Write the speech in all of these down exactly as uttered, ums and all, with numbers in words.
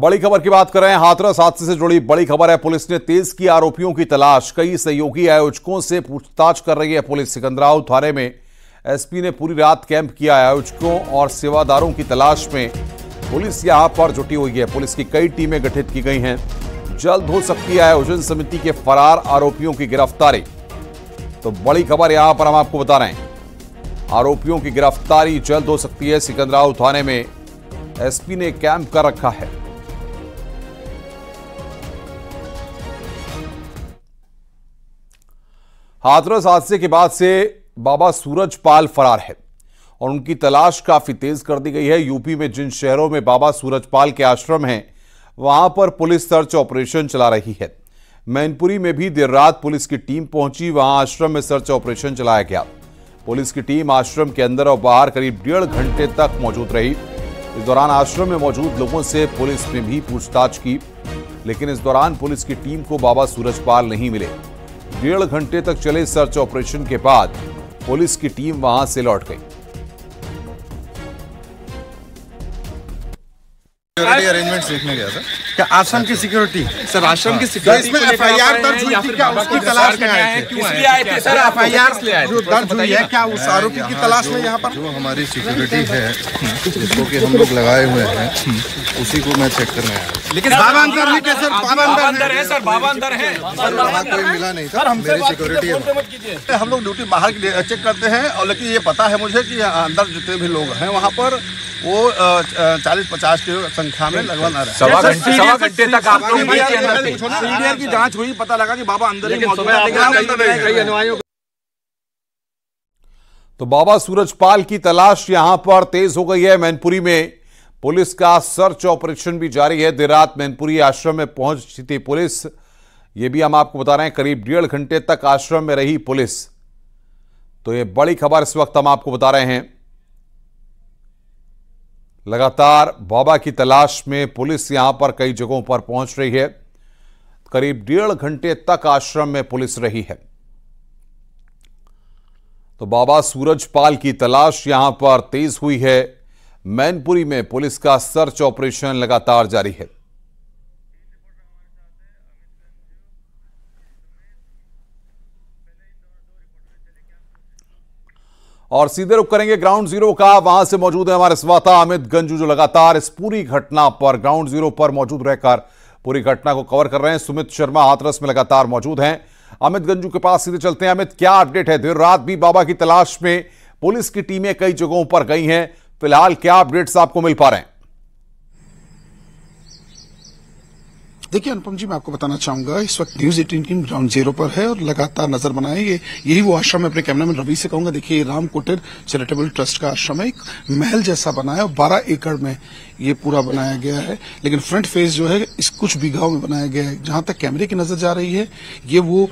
बड़ी खबर की बात करें, हाथरस हादसे से जुड़ी बड़ी खबर है। पुलिस ने तेज की आरोपियों की तलाश, कई सहयोगी आयोजकों से पूछताछ कर रही है पुलिस। सिकंदराव थाने में एसपी ने पूरी रात कैंप किया। आयोजकों और सेवादारों की तलाश में पुलिस यहां पर जुटी हुई है। पुलिस की कई टीमें गठित की गई हैं। जल्द हो सकती है आयोजन समिति के फरार आरोपियों की गिरफ्तारी। तो बड़ी खबर यहां पर हम आपको बता रहे हैं, आरोपियों की गिरफ्तारी जल्द हो सकती है। सिकंदराव थाने में एसपी ने कैंप कर रखा है। हाथरस हादसे के बाद से बाबा सूरजपाल फरार है और उनकी तलाश काफी तेज कर दी गई है। यूपी में जिन शहरों में बाबा सूरजपाल के आश्रम हैं, वहां पर पुलिस सर्च ऑपरेशन चला रही है। मैनपुरी में भी देर रात पुलिस की टीम पहुंची, वहां आश्रम में सर्च ऑपरेशन चलाया गया। पुलिस की टीम आश्रम के अंदर और बाहर करीब डेढ़ घंटे तक मौजूद रही। इस दौरान आश्रम में मौजूद लोगों से पुलिस ने भी पूछताछ की, लेकिन इस दौरान पुलिस की टीम को बाबा सूरजपाल नहीं मिले। डेढ़ घंटे तक चले सर्च ऑपरेशन के बाद पुलिस की टीम वहां से लौट गई। सिक्योरिटी अरेंजमेंट देखने गया था क्या? आश्रम की सिक्योरिटी सर, आश्रम की सिक्योरिटी इसमें एफआईआर दर्ज हुई थी क्या? उसकी तलाश में आए थे, इसलिए आए थे सर। एफआईआर जो दर्ज हुई है क्या उस आरोपी की तलाश में? यहाँ पर जो हमारी सिक्योरिटी है जिसको कि हम लोग लगाए हुए हैं, उसी को मैं चेक करने आया। लेकिन बाबा अंदर है क्या सर? बाबा अंदर है सर, बाबा अंदर है। कोई मिला नहीं था, मेरी सिक्योरिटी है। हम लोग ड्यूटी बाहर चेक करते हैं, और लेकिन ये पता है मुझे कि अंदर जितने भी लोग हैं वहाँ पर वो चालीस पचास के संख्या में लगभग आ रहा है। सवा घंटे तक आप लोग सीडीआर की जांच हुई, पता लगा कि बाबा अंदर ही मौजूद है। तो बाबा सूरजपाल की तलाश यहां पर तेज हो गई है। मैनपुरी में पुलिस का सर्च ऑपरेशन भी जारी है। देर रात मैनपुरी आश्रम में पहुंची थी पुलिस, ये भी हम आपको बता रहे हैं। करीब डेढ़ घंटे तक आश्रम में रही पुलिस। तो ये बड़ी खबर इस वक्त हम आपको बता रहे हैं। लगातार बाबा की तलाश में पुलिस यहां पर कई जगहों पर पहुंच रही है। करीब डेढ़ घंटे तक आश्रम में पुलिस रही है। तो बाबा सूरजपाल की तलाश यहां पर तेज हुई है। मैनपुरी में पुलिस का सर्च ऑपरेशन लगातार जारी है। और सीधे रुख करेंगे ग्राउंड जीरो का, वहां से मौजूद है हमारे संवाददाता अमित गंजू, जो लगातार इस पूरी घटना पर ग्राउंड जीरो पर मौजूद रहकर पूरी घटना को कवर कर रहे हैं। सुमित शर्मा हाथरस में लगातार मौजूद हैं। अमित गंजू के पास सीधे चलते हैं। अमित, क्या अपडेट है? देर रात भी बाबा की तलाश में पुलिस की टीमें कई जगहों पर गई हैं, फिलहाल क्या अपडेट्स आपको मिल पा रहे हैं? देखिए अनुपम जी, मैं आपको बताना चाहूंगा इस वक्त News eighteen team ground zero पर है और लगातार नजर बनाए। ये यही वो आश्रम है, अपने कैमरामैन रवि से कहूंगा, देखिए राम कोटेर चैरिटेबल ट्रस्ट का आश्रम है। एक महल जैसा बना है और बारह एकड़ में ये पूरा बनाया गया है, लेकिन फ्रंट फेज जो है इस कुछ बीघाओं में बनाया गया है। जहां तक कैमरे की नजर जा रही है, ये वो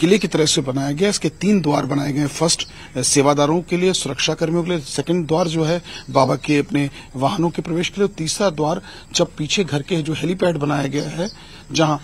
किले की तरह से बनाया गया है। इसके तीन द्वार बनाए गए हैं, फर्स्ट सेवादारों के लिए, सुरक्षा कर्मियों के लिए, सेकंड द्वार जो है बाबा के अपने वाहनों के प्रवेश के लिए, तीसरा द्वार जब पीछे घर के जो हेलीपैड बनाया गया है जहां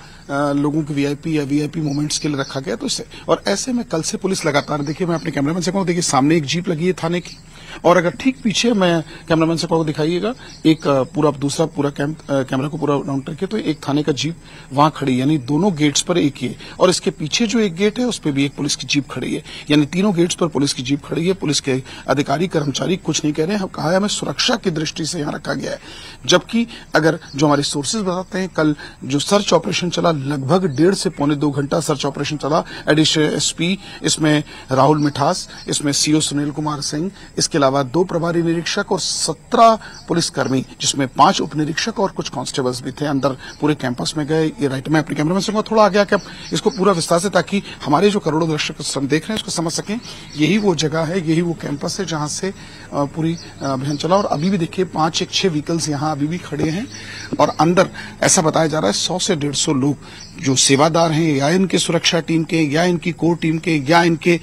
लोगों के वीआईपी या वीआईपी मोमेंट्स के लिए रखा गया। तो इससे और ऐसे में कल से पुलिस लगातार, देखिए मैं अपने कैमरामैन से कहूँ, देखिए सामने एक जीप लगी है थाने की, और अगर ठीक पीछे मैं कैमरामैन से कहूँ दिखाइएगा, एक पूरा दूसरा पूरा कैमरा को पूरा राउंड करके, तो एक थाने का जीप वहां खड़ी, यानी दोनों गेट्स पर एक ही है। और इसके पीछे जो एक गेट है उस पर भी एक पुलिस की जीप खड़ी है, यानी तीनों गेट्स पर पुलिस की जीप खड़ी है। पुलिस के अधिकारी कर्मचारी कुछ नहीं कह रहे हैं, हम कहा है हमें सुरक्षा की दृष्टि से यहां रखा गया है। जबकि अगर जो हमारे सोर्सेज बताते हैं, कल जो सर्च ऑपरेशन चला, लगभग डेढ़ से पौने दो घंटा सर्च ऑपरेशन चला। एडिशनल एसपी, इसमें राहुल मिठास, इसमें सीओ सुनील कुमार सिंह, इसके अलावा दो प्रभारी निरीक्षक और सत्रह पुलिसकर्मी, जिसमें पांच उप निरीक्षक और कुछ कांस्टेबल्स भी थे, अंदर पूरे कैंपस में गए। ये राइट में अपने कैमरा में सकूंगा थोड़ा आगे आके इसको पूरा विस्तार से, ताकि हमारे जो करोड़ों दर्शक देख रहे हैं इसको समझ सकें। यही वो जगह है, यही वो कैंपस है जहां से पूरी अभियान चला। और अभी भी देखिए पांच एक छह व्हीकल्स यहां अभी भी खड़े हैं, और अंदर ऐसा बताया जा रहा है सौ से डेढ़ सौ लोग जो सेवादार हैं, या इनके सुरक्षा टीम के, या इनकी कोर टीम के, या इनके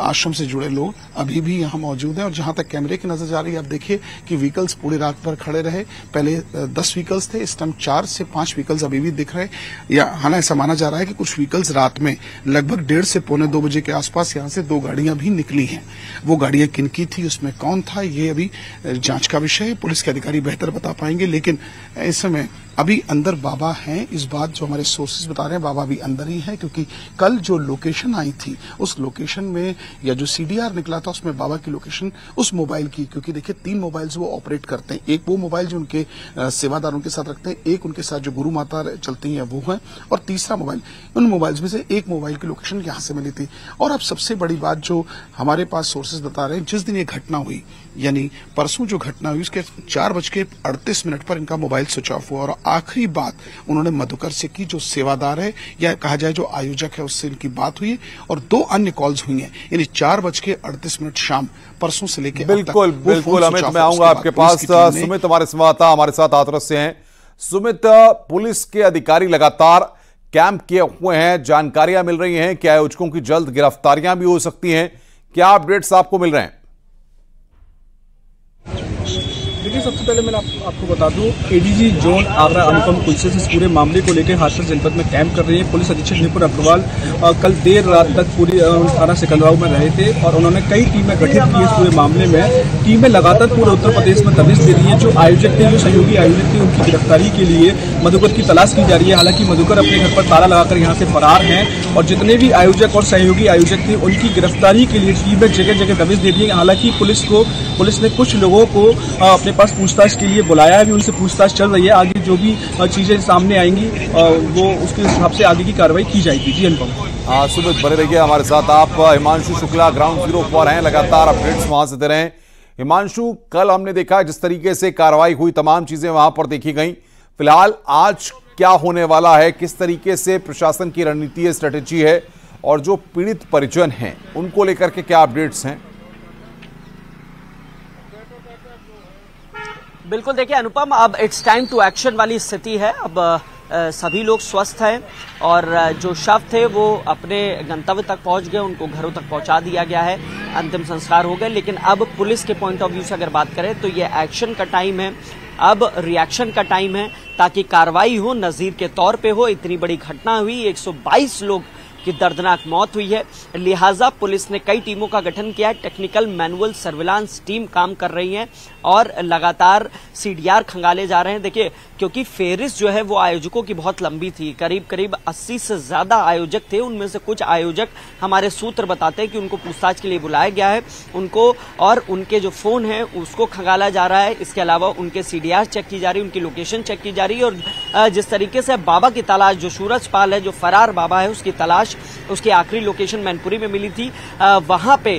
आश्रम से जुड़े लोग अभी भी यहां मौजूद हैं। हैं। और जहां तक कैमरे की नजर जा रही है, आप देखिए कि व्हीकल्स पूरी रात भर खड़े रहे। पहले दस व्हीकल्स थे, इस टाइम चार से पांच व्हीकल्स अभी भी दिख रहे। या हालांकि ऐसा माना जा रहा है कि कुछ व्हीकल्स रात में लगभग डेढ़ से पौने दो बजे के आसपास यहां से दो गाड़ियां भी निकली हैं। वो गाड़ियां किनकी थी, उसमें कौन था, ये अभी जांच का विषय है। पुलिस के अधिकारी बेहतर बता पाएंगे, लेकिन इस समय अभी अंदर बाबा हैं। इस बात जो हमारे सोर्सेज बता रहे हैं, बाबा भी अंदर ही है, क्योंकि कल जो लोकेशन आई थी उस लोकेशन में या जो सीडीआर निकला था उसमें बाबा की लोकेशन उस मोबाइल की, क्योंकि देखिए तीन मोबाइल्स वो ऑपरेट करते हैं। एक वो मोबाइल जो उनके सेवादारों के साथ रखते हैं, एक उनके साथ जो गुरु माता चलती हैं वो है, और तीसरा मोबाइल। उन मोबाइल्स में से एक मोबाइल की लोकेशन यहां से मिली थी। और अब सबसे बड़ी बात जो हमारे पास सोर्सेज बता रहे हैं, जिस दिन ये घटना हुई यानी परसों जो घटना हुई उसके चार बज के अड़तीस मिनट पर इनका मोबाइल स्विच ऑफ हुआ। और आखिरी बात उन्होंने मधुकर से की, जो सेवादार है या कहा जाए जो आयोजक है, उससे इनकी बात हुई और दो अन्य कॉल्स हुई हैं। यानी चार बज के अड़तीस मिनट शाम परसों से लेकर बिल्कुल बिल्कुल अमित, मैं आऊंगा आपके पास। सुमित हमारे संवाददाता हमारे साथ हाथरस से हैं। सुमित, पुलिस के अधिकारी लगातार कैंप किए हुए हैं, जानकारियां मिल रही हैं कि आयोजकों की जल्द गिरफ्तारियां भी हो सकती हैं, क्या अपडेट्स आपको मिल रहे हैं? देखिए, सबसे पहले मैं आप, आपको बता दूं, एडीजी जोन आगरा अनुपम कुलसे इस पूरे मामले को लेकर हाथरस जनपद में कैंप कर रही है। पुलिस अधीक्षक निपुण अग्रवाल कल देर रात तक पूरी थाना सिकंदराव में रहे थे और उन्होंने कई टीमें गठित की इस पूरे मामले में। टीमें लगातार पूरे उत्तर प्रदेश में तवीज दे रही है। जो आयोजक थे, जो सहयोगी आयोजक थे, उनकी गिरफ्तारी के लिए मधुकर की तलाश की जा रही है। हालांकि मधुकर अपने घर पर ताला लगाकर यहाँ से फरार हैं और जितने भी आयोजक और सहयोगी आयोजक थे उनकी गिरफ्तारी के लिए टीमें जगह जगह तवीज दे रही है। हालांकि पुलिस को पुलिस ने कुछ लोगों को अपने पास पूछताछ के लिए बुलाया है, भी उनसे पूछताछ चल रही है। आगे जो भी चीजें सामने आएंगी वो उसके हिसाब से आगे की कार्रवाई की जाएगी। जी अनुपम, सुमित बने रहिए हमारे साथ। आप हिमांशु शुक्ला ग्राउंड जीरो पर हैं, लगातार अपडेट्स वहां से दे रहे हैं। हिमांशु, कल हमने देखा जिस तरीके से कार्रवाई हुई, तमाम चीजें वहां पर देखी गई। फिलहाल आज क्या होने वाला है, किस तरीके से प्रशासन की रणनीति है, स्ट्रेटेजी है, और जो पीड़ित परिजन हैं उनको लेकर के क्या अपडेट्स हैं? बिल्कुल, देखिए अनुपम, अब इट्स टाइम टू एक्शन वाली स्थिति है। अब आ, सभी लोग स्वस्थ हैं और जो शव थे वो अपने गंतव्य तक पहुंच गए, उनको घरों तक पहुंचा दिया गया है, अंतिम संस्कार हो गए। लेकिन अब पुलिस के पॉइंट ऑफ व्यू से अगर बात करें तो ये एक्शन का टाइम है, अब रिएक्शन का टाइम है, ताकि कार्रवाई हो, नज़ीर के तौर पे हो। इतनी बड़ी घटना हुई, एक सौ बाईस लोग की दर्दनाक मौत हुई है, लिहाजा पुलिस ने कई टीमों का गठन किया है। टेक्निकल मैनुअल सर्विलांस टीम काम कर रही है और लगातार सीडीआर खंगाले जा रहे हैं। देखिए, क्योंकि फेरिस जो है वो आयोजकों की बहुत लंबी थी, करीब करीब अस्सी से ज्यादा आयोजक थे। उनमें से कुछ आयोजक हमारे सूत्र बताते हैं कि उनको पूछताछ के लिए बुलाया गया है, उनको और उनके जो फोन है उसको खंगाला जा रहा है। इसके अलावा उनके सीडीआर चेक की जा रही है, उनकी लोकेशन चेक की जा रही है। और जिस तरीके से बाबा की तलाश, जो सूरजपाल है, जो फरार बाबा है, उसकी तलाश, उसकी आखिरी लोकेशन मैनपुरी में मिली थी, वहां पे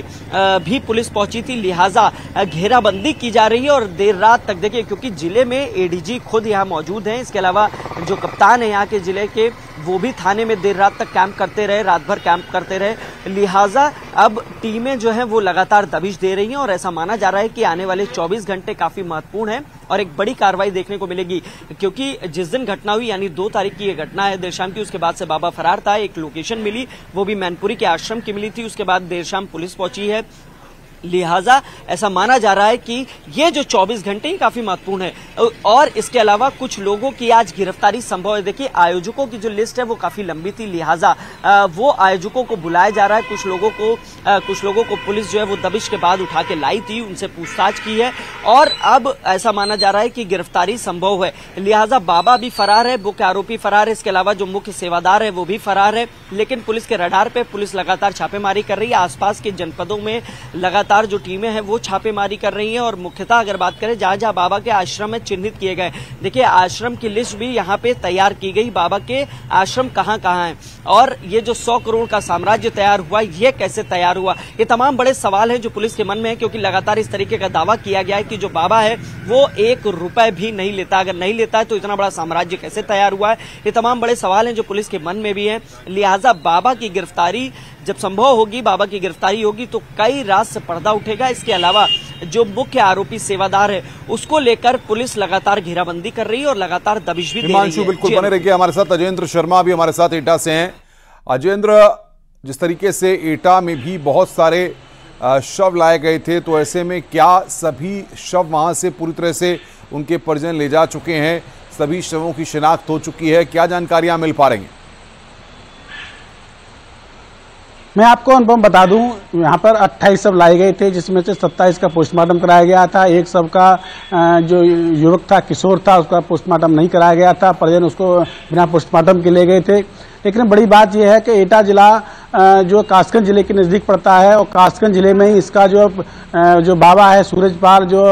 भी पुलिस पहुंची थी, लिहाजा घेराबंदी की जा रही है। और देर रात तक देखिए, क्योंकि जिले में एडीजी खुद यहां मौजूद हैं, इसके अलावा जो कप्तान है यहां के जिले के, वो भी थाने में देर रात तक कैंप करते रहे, रात भर कैंप करते रहे। लिहाजा अब टीमें जो है वो लगातार दबिश दे रही हैं और ऐसा माना जा रहा है कि आने वाले चौबीस घंटे काफी महत्वपूर्ण है और एक बड़ी कार्रवाई देखने को मिलेगी। क्योंकि जिस दिन घटना हुई यानी दो तारीख की यह घटना है देर शाम की, उसके बाद से बाबा फरार था। एक लोकेशन मिली, वो भी मैनपुरी के आश्रम की मिली थी, उसके बाद देर शाम पुलिस पहुंची है। लिहाजा ऐसा माना जा रहा है कि ये जो चौबीस घंटे ही काफी महत्वपूर्ण है। और इसके अलावा कुछ लोगों की आज गिरफ्तारी संभव है। देखिए, आयोजकों की जो लिस्ट है वो काफी लंबी थी, लिहाजा वो आयोजकों को बुलाया जा रहा है। कुछ लोगों को कुछ लोगों को पुलिस जो है वो दबिश के बाद उठा के लाई थी, उनसे पूछताछ की है और अब ऐसा माना जा रहा है कि गिरफ्तारी संभव है। लिहाजा बाबा भी फरार है, मुख्य आरोपी फरार है, इसके अलावा जो मुख्य सेवादार है वो भी फरार है। लेकिन पुलिस के रडार पे पुलिस लगातार छापेमारी कर रही है, आसपास के जनपदों में लगातार जो टीमें हैं वो छापेमारी कर रही हैं। और मुख्यतः अगर बात करें जहां जहां बाबा के आश्रम में चिन्हित किए गए, देखिए आश्रम की लिस्ट भी यहां पे तैयार की गई, बाबा के आश्रम कहां कहां हैं और ये जो सौ करोड़ का साम्राज्य तैयार हुआ ये कैसे तैयार हुआ, ये तमाम बड़े सवाल हैं जो पुलिस के मन में है। क्योंकि लगातार इस तरीके का दावा किया गया है कि जो बाबा है वो एक रुपए भी नहीं लेता, अगर नहीं लेता है तो इतना बड़ा साम्राज्य कैसे तैयार हुआ है, ये तमाम बड़े सवाल हैं जो पुलिस के मन में भी है। लिहाजा बाबा की गिरफ्तारी जब संभव होगी, बाबा की गिरफ्तारी होगी तो कई राज से पर्दा उठेगा। इसके अलावा जो मुख्य आरोपी सेवादार है उसको लेकर पुलिस लगातार घेराबंदी कर रही है और लगातार दबिश भी दे रही है। बिल्कुल बने रहिए हमारे साथ। अजेंद्र शर्मा भी हमारे साथ एटा से हैं। अजेंद्र, जिस तरीके से एटा में भी बहुत सारे शव लाए गए थे, तो ऐसे में क्या सभी शव वहाँ से पूरी तरह से उनके परिजन ले जा चुके हैं, सभी शवों की शिनाख्त हो चुकी है, क्या जानकारियाँ मिल पा रही हैं? मैं आपको अनुपम बता दूं, यहाँ पर अट्ठाईस शव लाए गए थे, जिसमें से सत्ताईस का पोस्टमार्टम कराया गया था। एक शव का जो युवक था, किशोर था, उसका पोस्टमार्टम नहीं कराया गया था, परिजन उसको बिना पोस्टमार्टम के ले गए थे। लेकिन बड़ी बात यह है कि एटा जिला जो कासगंज जिले के नज़दीक पड़ता है और कासगंज जिले में ही इसका जो जो बाबा है सूरजपाल, जो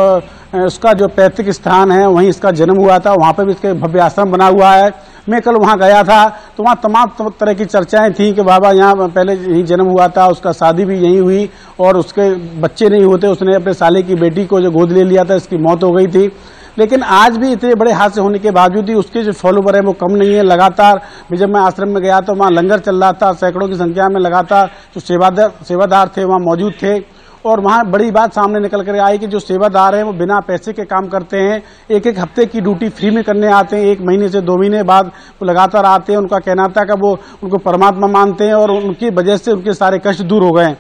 उसका जो पैतृक स्थान है, वहीं इसका जन्म हुआ था, वहाँ पर भी इसके भव्य आश्रम बना हुआ है। मैं कल वहाँ गया था तो वहाँ तमाम तरह की चर्चाएं थीं कि बाबा यहाँ पहले यहीं जन्म हुआ था, उसका शादी भी यहीं हुई और उसके बच्चे नहीं होते, उसने अपने साले की बेटी को जो गोद ले लिया था, इसकी मौत हो गई थी। लेकिन आज भी इतने बड़े हादसे होने के बावजूद भी उसके जो फॉलोवर हैं वो कम नहीं है। लगातार भी जब मैं आश्रम में गया तो वहाँ लंगर चल रहा था, सैकड़ों की संख्या में लगातार जो सेवादार सेवादार थे वहाँ मौजूद थे और वहाँ बड़ी बात सामने निकल कर आई कि जो सेवादार हैं वो बिना पैसे के काम करते हैं, एक एक हफ्ते की ड्यूटी फ्री में करने आते हैं, एक महीने से दो महीने बाद वो लगातार आते हैं। उनका कहना था कि वो उनको परमात्मा मानते हैं और उनकी वजह से उनके सारे कष्ट दूर हो गए हैं।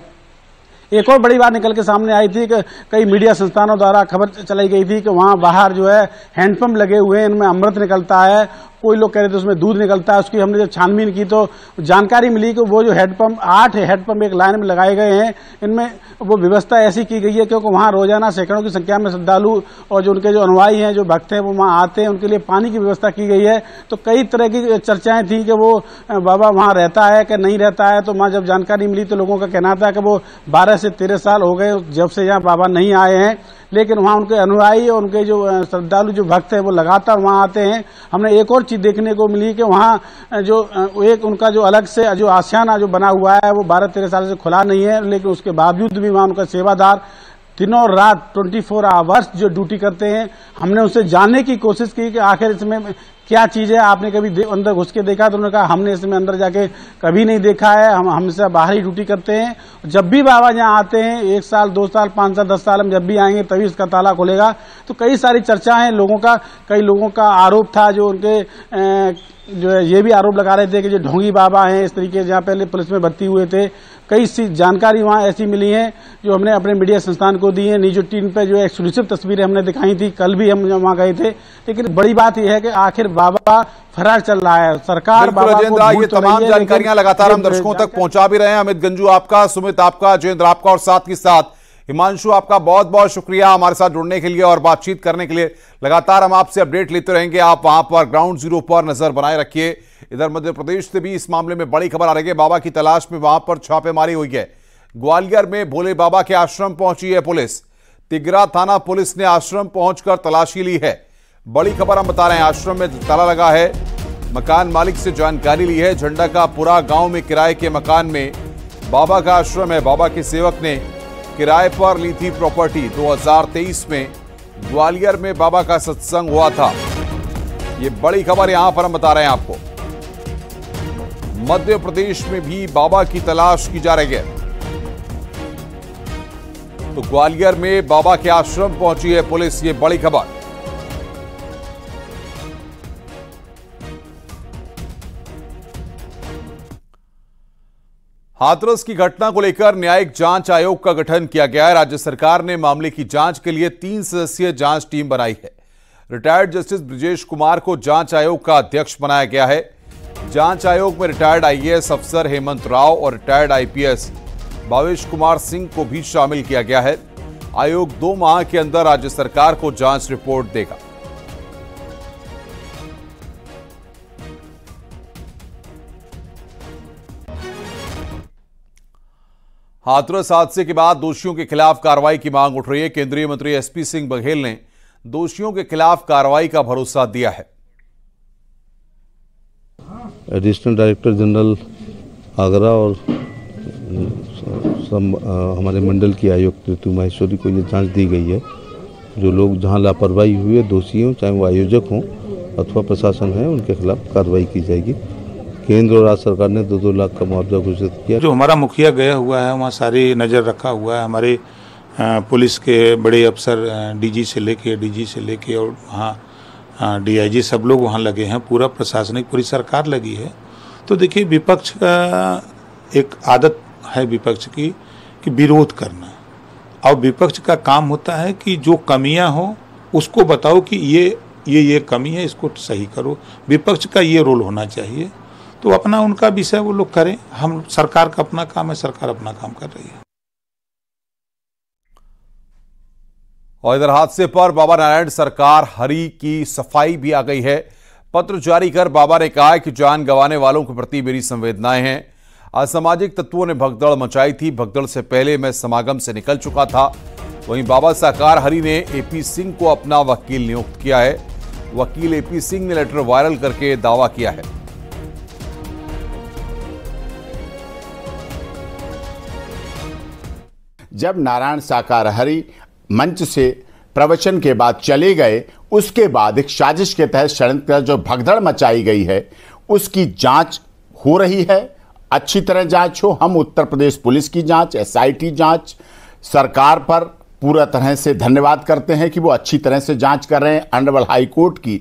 एक और बड़ी बात निकल के सामने आई थी कि कई मीडिया संस्थानों द्वारा खबर चलाई गई थी कि वहाँ बाहर जो है हैंडपम्प लगे हुए हैं, इनमें अमृत निकलता है, कोई लोग कह रहे थे उसमें दूध निकलता है। उसकी हमने जब छानबीन की तो जानकारी मिली कि वो जो हैंडपम्प आठ हैंडपम्प एक लाइन में लगाए गए हैं, इनमें वो व्यवस्था ऐसी की गई है क्योंकि वहाँ रोजाना सैकड़ों की संख्या में श्रद्धालु और जो उनके जो अनुयायी हैं, जो भक्त हैं, वो वहाँ आते हैं, उनके लिए पानी की व्यवस्था की गई है। तो कई तरह की चर्चाएं थी कि वो बाबा वहाँ रहता है कि नहीं रहता है। तो वहाँ जब जानकारी मिली तो लोगों का कहना था कि वो बारह से तेरह साल हो गए जब से यहाँ बाबा नहीं आए हैं, लेकिन वहाँ उनके अनुयायी और उनके जो श्रद्धालु जो भक्त हैं वो लगातार वहाँ आते हैं। हमने एक और चीज़ देखने को मिली कि वहाँ जो एक उनका जो अलग से जो आशियाना जो बना हुआ है वो बारह तेरह साल से खुला नहीं है, लेकिन उसके बावजूद भी वहाँ उनका सेवादार दिनों रात चौबीस आवर्स जो ड्यूटी करते हैं। हमने उनसे जानने की कोशिश की कि आखिर इसमें क्या चीज़ है, आपने कभी अंदर घुस के देखा? तो उन्होंने कहा हमने इसमें अंदर जाके कभी नहीं देखा है, हम हमेशा बाहर ही ड्यूटी करते हैं, जब भी बाबा यहाँ आते हैं एक साल दो साल पाँच साल दस साल हम जब भी आएंगे तभी इसका ताला खुलेगा। तो कई सारी चर्चाएं लोगों का, कई लोगों का आरोप था, जो उनके ए, जो है ये भी आरोप लगा रहे थे कि जो ढोंगी बाबा हैं, इस तरीके से जहाँ पहले पुलिस में भर्ती हुए थे। कई सी जानकारी वहाँ ऐसी मिली है जो हमने अपने मीडिया संस्थान को दी है, निजी टीम पे जो एक्सक्लूसिव तस्वीरें हमने दिखाई थी, कल भी हम वहाँ गए थे। लेकिन बड़ी बात यह है कि आखिर बाबा फरार चल रहा है, सरकार बाबा को ये तमाम जानकारियां लगातार हम दर्शकों तक पहुँचा भी रहे हैं। अमित गंजू आपका, सुमित आपका, अजेंद्र आपका और साथ ही साथ हिमांशु आपका बहुत बहुत शुक्रिया हमारे साथ जुड़ने के लिए और बातचीत करने के लिए। लगातार हम आपसे अपडेट लेते रहेंगे, आप वहां पर ग्राउंड जीरो पर नजर बनाए रखिए। इधर मध्य प्रदेश से भी इस मामले में बड़ी खबर आ रही है, बाबा की तलाश में वहां पर छापेमारी हुई है। ग्वालियर में भोले बाबा के आश्रम पहुंची है पुलिस, तिगरा थाना पुलिस ने आश्रम पहुंचकर तलाशी ली है। बड़ी खबर हम बता रहे हैं, आश्रम में ताला लगा है, मकान मालिक से जानकारी ली है। झंडा का पूरा गाँव में किराए के मकान में बाबा का आश्रम है, बाबा के सेवक ने किराए पर ली थी प्रॉपर्टी। दो हज़ार तेईस में ग्वालियर में बाबा का सत्संग हुआ था, ये बड़ी खबर यहां पर हम बता रहे हैं आपको। मध्य प्रदेश में भी बाबा की तलाश की जा रही है, तो ग्वालियर में बाबा के आश्रम पहुंची है पुलिस, ये बड़ी खबर। हाथरस की घटना को लेकर न्यायिक जांच आयोग का गठन किया गया है। राज्य सरकार ने मामले की जांच के लिए तीन सदस्यीय जांच टीम बनाई है। रिटायर्ड जस्टिस बृजेश कुमार को जांच आयोग का अध्यक्ष बनाया गया है। जांच आयोग में रिटायर्ड आई ए एस अफसर हेमंत राव और retired I P S Bhavesh Kumar Singh को भी शामिल किया गया है। आयोग दो माह के अंदर राज्य सरकार को जांच रिपोर्ट देगा। हाथरस हादसे के बाद दोषियों के खिलाफ कार्रवाई की मांग उठ रही है। केंद्रीय मंत्री एस पी सिंह बघेल ने दोषियों के खिलाफ कार्रवाई का भरोसा दिया है। एडिशनल डायरेक्टर जनरल आगरा और सम, आ, हमारे मंडल की आयुक्त ऋतु महेश्वरी को ये जांच दी गई है। जो लोग जहां लापरवाही हुए दोषी हों, चाहे वो आयोजक हों अथवा प्रशासन है, उनके खिलाफ कार्रवाई की जाएगी। केंद्र और राज्य सरकार ने दो दो लाख का मुआवजा घोषित किया। जो हमारा मुखिया गया हुआ है वहाँ सारी नज़र रखा हुआ है, हमारे पुलिस के बड़े अफसर डीजी से लेके डीजी से लेके और वहाँ डी आई जी सब लोग वहाँ लगे हैं, पूरा प्रशासनिक पूरी सरकार लगी है। तो देखिए विपक्ष का एक आदत है, विपक्ष की कि विरोध करना, और विपक्ष का काम होता है कि जो कमियां हो उसको बताओ कि ये ये ये कमी है, इसको सही करो। विपक्ष का ये रोल होना चाहिए। तो अपना उनका विषय वो लोग करें, हम सरकार का अपना काम है, सरकार अपना काम कर रही है। और इधर हादसे पर बाबा नारायण सरकार हरी की सफाई भी आ गई है। पत्र जारी कर बाबा ने कहा कि जान गंवाने वालों के प्रति मेरी संवेदनाएं हैं। असामाजिक तत्वों ने भगदड़ मचाई थी, भगदड़ से पहले मैं समागम से निकल चुका था। वहीं बाबा साकार हरी ने एपी सिंह को अपना वकील नियुक्त किया है। वकील एपी सिंह ने लेटर वायरल करके दावा किया है। जब नारायण साकार हरी मंच से प्रवचन के बाद चले गए, उसके बाद एक साजिश के तहत षड्यंत्र जो भगदड़ मचाई गई है उसकी जांच हो रही है। अच्छी तरह जांच हो। हम उत्तर प्रदेश पुलिस की जांच, एसआईटी जांच, सरकार पर पूरा तरह से धन्यवाद करते हैं कि वो अच्छी तरह से जांच कर रहे हैं। ऑनरेबल हाई कोर्ट की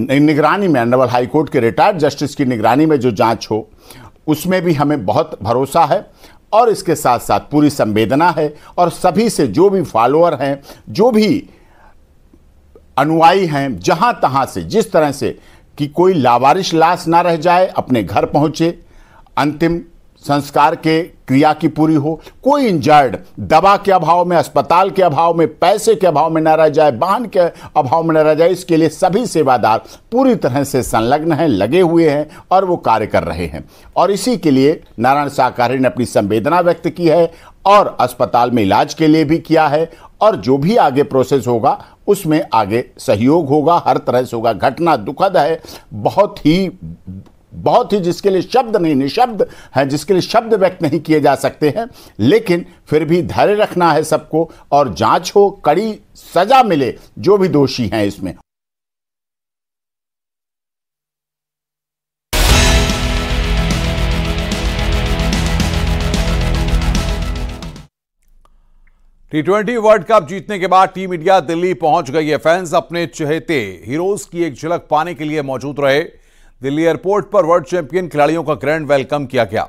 निगरानी में, ऑनरेबल हाई कोर्ट के रिटायर्ड जस्टिस की निगरानी में जो जांच हो उसमें भी हमें बहुत भरोसा है। और इसके साथ साथ पूरी संवेदना है और सभी से जो भी फॉलोअर हैं, जो भी अनुयायी हैं, जहां तहां से जिस तरह से कि कोई लावारिश लाश ना रह जाए, अपने घर पहुंचे, अंतिम संस्कार के क्रिया की पूरी हो, कोई इंजर्ड दवा के अभाव में, अस्पताल के अभाव में, पैसे के अभाव में ना रह जाए, वाहन के अभाव में ना रह जाए, इसके लिए सभी सेवादार पूरी तरह से संलग्न हैं, लगे हुए हैं और वो कार्य कर रहे हैं। और इसी के लिए नारायण साकार ने अपनी संवेदना व्यक्त की है और अस्पताल में इलाज के लिए भी किया है। और जो भी आगे प्रोसेस होगा उसमें आगे सहयोग होगा, हर तरह से होगा। घटना दुखद है, बहुत ही बहुत ही जिसके लिए शब्द नहीं, निशब्द है, जिसके लिए शब्द व्यक्त नहीं किए जा सकते हैं। लेकिन फिर भी धैर्य रखना है सबको और जांच हो, कड़ी सजा मिले जो भी दोषी हैं इसमें। टी ट्वेंटी वर्ल्ड कप जीतने के बाद टीम इंडिया दिल्ली पहुंच गई है। फैंस अपने चहेते हीरोज की एक झलक पाने के लिए मौजूद रहे। दिल्ली एयरपोर्ट पर वर्ल्ड चैंपियन खिलाड़ियों का ग्रैंड वेलकम किया गया।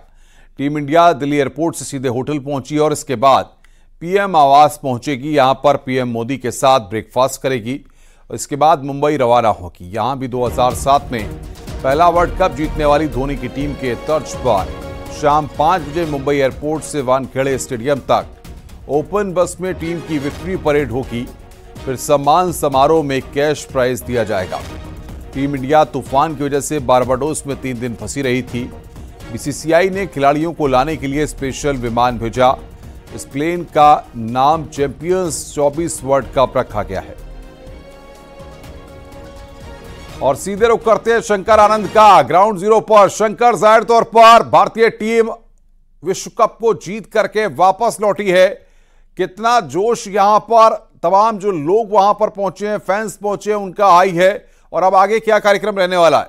टीम इंडिया दिल्ली एयरपोर्ट से सीधे होटल पहुंची और इसके बाद पीएम आवास पहुंचेगी। यहां पर पीएम मोदी के साथ ब्रेकफास्ट करेगी और इसके बाद मुंबई रवाना होगी। यहां भी दो हज़ार सात में पहला वर्ल्ड कप जीतने वाली धोनी की टीम के तर्ज पर शाम पाँच बजे मुंबई एयरपोर्ट से वानखेड़े स्टेडियम तक ओपन बस में टीम की विक्ट्री परेड होगी। फिर सम्मान समारोह में कैश प्राइज दिया जाएगा। टीम इंडिया तूफान की वजह से बारबाडोस में तीन दिन फंसी रही थी। बीसीसीआई ने खिलाड़ियों को लाने के लिए स्पेशल विमान भेजा। इस प्लेन का नाम चैंपियंस चौबीस वर्ल्ड कप रखा गया है। और सीधे रुख करते हैं शंकर आनंद का ग्राउंड जीरो पर। शंकर, जाहिर तौर पर भारतीय टीम विश्व कप को जीत करके वापस लौटी है। कितना जोश यहां पर, तमाम जो लोग वहां पर पहुंचे हैं, फैंस पहुंचे हैं, उनका आई है। और अब आगे क्या कार्यक्रम रहने वाला है?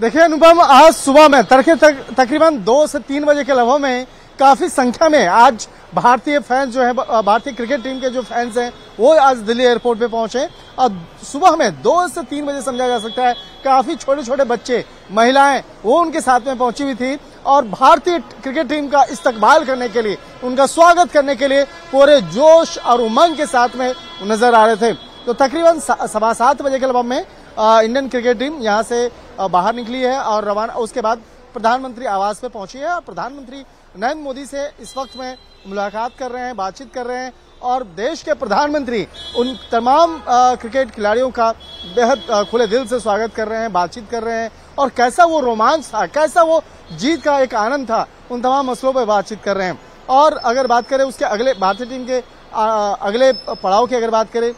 देखिए अनुपम, आज सुबह में तड़के तक तकरीबन दो से तीन बजे के लगभग में काफी संख्या में आज भारतीय फैंस जो है, भारतीय क्रिकेट टीम के जो फैंस हैं वो आज दिल्ली एयरपोर्ट पे पहुंचे। और सुबह में दो से तीन बजे समझा जा सकता है काफी छोटे छोटे बच्चे, महिलाएं, वो उनके साथ में पहुंची हुई थी और भारतीय क्रिकेट टीम का इस्तकबाल करने के लिए, उनका स्वागत करने के लिए पूरे जोश और उमंग के साथ में नजर आ रहे थे। तो तकरीबन सवा सात बजे के लगभग में इंडियन क्रिकेट टीम यहाँ से बाहर निकली है और रवाना, उसके बाद प्रधानमंत्री आवास पे पहुंची है और प्रधानमंत्री नरेंद्र मोदी से इस वक्त में मुलाकात कर रहे हैं, बातचीत कर रहे हैं। और देश के प्रधानमंत्री उन तमाम क्रिकेट खिलाड़ियों का बेहद खुले दिल से स्वागत कर रहे हैं, बातचीत कर रहे हैं। और कैसा वो रोमांच था, कैसा वो जीत का एक आनंद था, उन तमाम मसलों पर बातचीत कर रहे हैं। और अगर बात करें उसके अगले भारतीय टीम के आ, अगले पड़ाव की अगर बात करें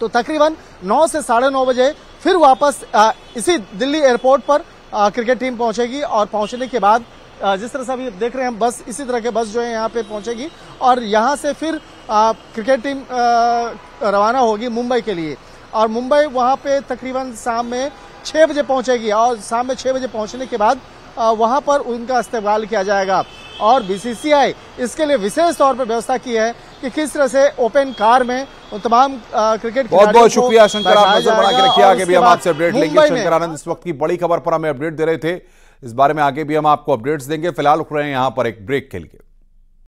तो तकरीबन नौ से साढ़े नौ बजे फिर वापस आ, इसी दिल्ली एयरपोर्ट पर आ, क्रिकेट टीम पहुंचेगी। और पहुंचने के बाद जिस तरह से अभी देख रहे हैं बस, इसी तरह के बस जो है यहाँ पे पहुंचेगी और यहाँ से फिर आ, क्रिकेट टीम आ, रवाना होगी मुंबई के लिए। और मुंबई वहाँ पे तकरीबन शाम में छः बजे पहुंचेगी और शाम में छः बजे पहुंचने के बाद आ, वहाँ पर उनका इस्तेमाल किया जाएगा। और बीसीसीआई इसके लिए विशेष तौर पर व्यवस्था की है कि किस तरह से ओपन कार में तमाम क्रिकेट बहुत बहुत शुक्रिया शंकर, आप नजर बना के रखिए। आगे भी हम आपसे अपडेट लेंगे। शंकर आनंद इस वक्त की बड़ी खबर पर हमें अपडेट दे रहे थे। इस बारे में आगे भी हम आपको अपडेट्स देंगे। फिलहाल रुक रहे हैं यहां पर एक ब्रेक के लिए।